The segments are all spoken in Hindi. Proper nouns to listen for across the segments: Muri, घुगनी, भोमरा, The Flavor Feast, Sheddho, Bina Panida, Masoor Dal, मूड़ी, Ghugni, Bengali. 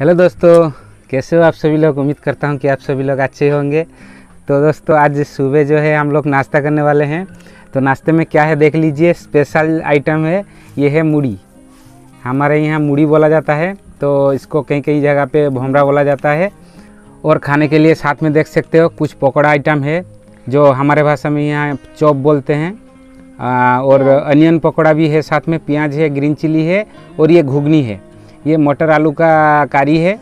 हेलो दोस्तों, कैसे हो आप सभी लोग। उम्मीद करता हूं कि आप सभी लोग अच्छे होंगे। तो दोस्तों आज सुबह जो है हम लोग नाश्ता करने वाले हैं। तो नाश्ते में क्या है देख लीजिए, स्पेशल आइटम है, ये है मूड़ी। हमारे यहाँ मूड़ी बोला जाता है, तो इसको कई कई जगह पे भोमरा बोला जाता है। और खाने के लिए साथ में देख सकते हो कुछ पकौड़ा आइटम है, जो हमारे भाषा में यहाँ चॉप बोलते हैं। और अनियन पकौड़ा भी है, साथ में प्याज है, ग्रीन चिली है, और ये घुगनी है, ये मटर आलू का कारी है।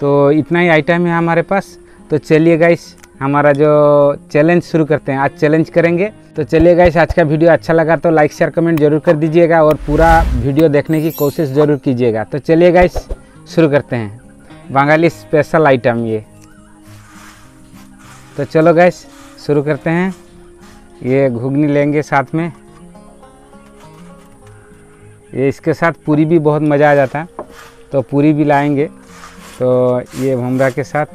तो इतना ही आइटम है हमारे पास। तो चलिए गाइस, हमारा जो चैलेंज शुरू करते हैं, आज चैलेंज करेंगे। तो चलिए गाइस, आज का वीडियो अच्छा लगा तो लाइक शेयर कमेंट जरूर कर दीजिएगा और पूरा वीडियो देखने की कोशिश ज़रूर कीजिएगा। तो चलिए गाइस शुरू करते हैं, बंगाली स्पेशल आइटम ये। तो चलो गाइस शुरू करते हैं। ये घुगनी लेंगे साथ में, ये इसके साथ पूरी भी बहुत मज़ा आ जाता है, तो पूरी भी लाएंगे। तो ये भोमरा के साथ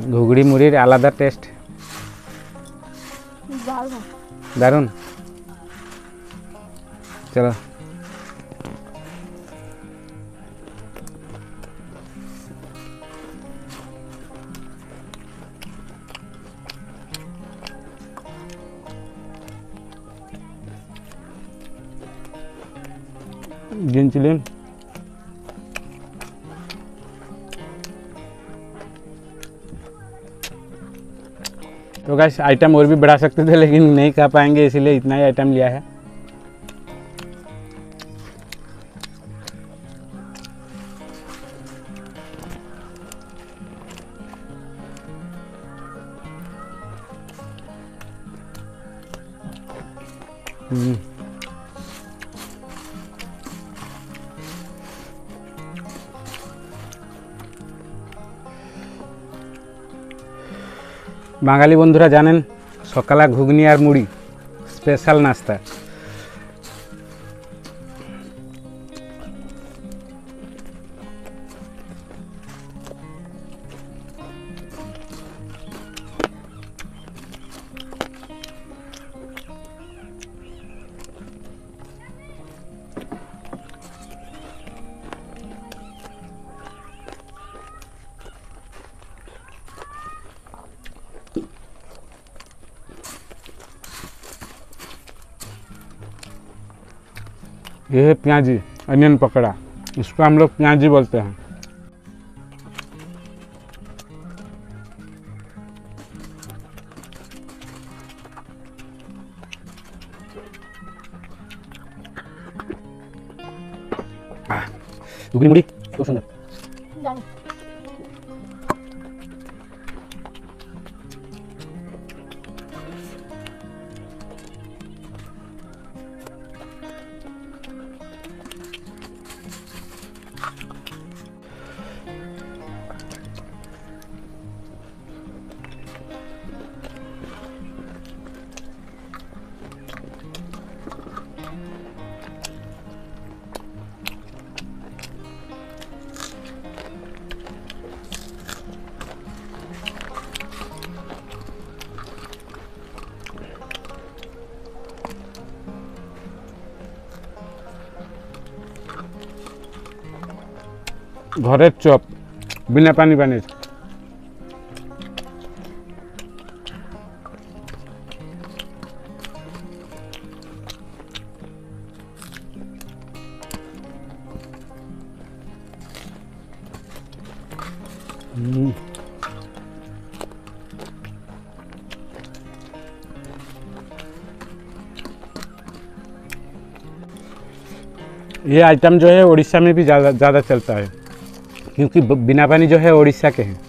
घुगड़ी मुरीर आलादा टेस्ट दारुण। चलो ग्रीन चिली, तो गाइस आइटम और भी बढ़ा सकते थे लेकिन नहीं खा पाएंगे, इसीलिए इतना ही आइटम लिया है। বাঙালি বন্ধুরা জানেন সকালে ঘুগনি আর মুড়ি স্পেশাল নাস্তা। यह है प्याजी अनियन पकौड़ा, इसको हम लोग प्याजी बोलते हैं। घुगनी मुड़ी तो सुंदर, घरेर चॉप बिना पानी पानी। ये आइटम जो है उड़ीसा में भी ज़्यादा चलता है, क्योंकि बिना पानी जो है उड़ीसा के हैं।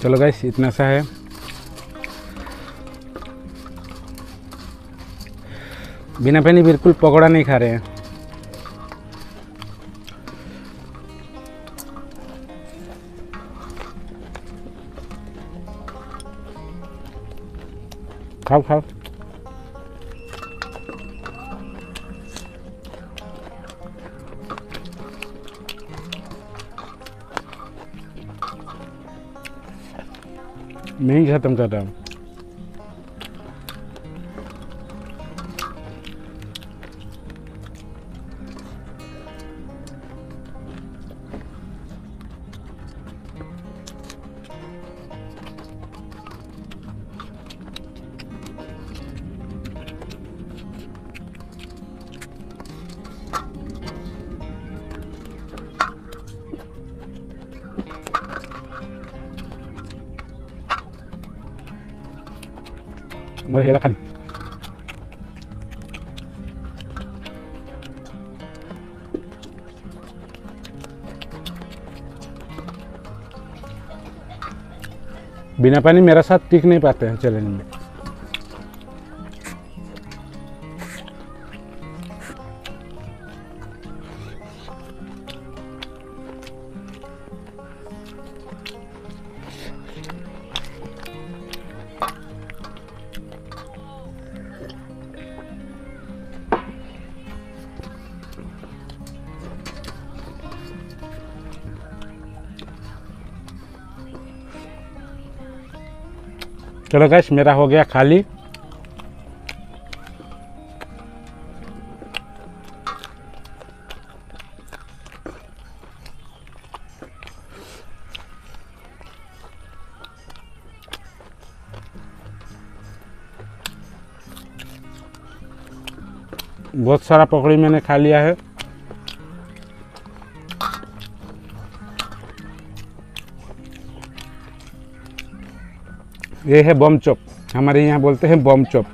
चलो गाइस इतना सा है। बिना पानी बिल्कुल पकौड़ा नहीं खा रहे हैं। खाओ खाओ। मैं ही खत्म कर रहा हूँ। Mari silakan. बिना पानी मेरा साथ टिक नहीं पाते हैं चैलेंज में। चलो गाइस मेरा हो गया खाली। बहुत सारा पकौड़ी मैंने खा लिया है। ये है बम चॉप, हमारे यहाँ बोलते हैं बम चॉप।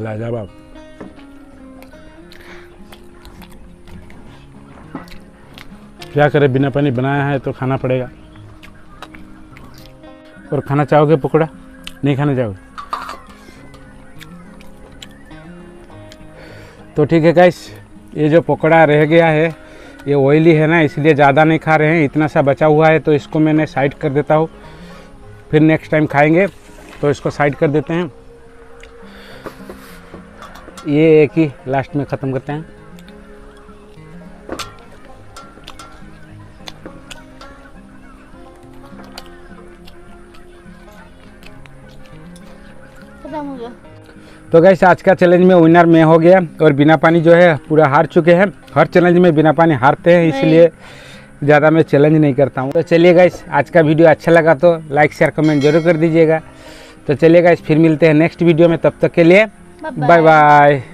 लाजवाब। क्या करें, बिना पानी बनाया है तो खाना पड़ेगा। और खाना चाहोगे पकौड़ा? नहीं खाना चाहोगे तो ठीक है गाइस, ये जो पकौड़ा रह गया है ये ऑयली है ना, इसलिए ज़्यादा नहीं खा रहे हैं। इतना सा बचा हुआ है तो इसको मैंने साइड कर देता हूँ, फिर नेक्स्ट टाइम खाएंगे तो इसको साइड कर देते हैं। ये एक ही लास्ट में ख़त्म करते हैं। तो गाइस आज का चैलेंज में विनर मैं हो गया और बिना पानी जो है पूरा हार चुके हैं। हर चैलेंज में बिना पानी हारते हैं, इसलिए ज़्यादा मैं चैलेंज नहीं करता हूँ। तो चलिए गाइस आज का वीडियो अच्छा लगा तो लाइक शेयर कमेंट जरूर कर दीजिएगा। तो चलिए गाइस फिर मिलते हैं नेक्स्ट वीडियो में, तब तक के लिए बाय बाय।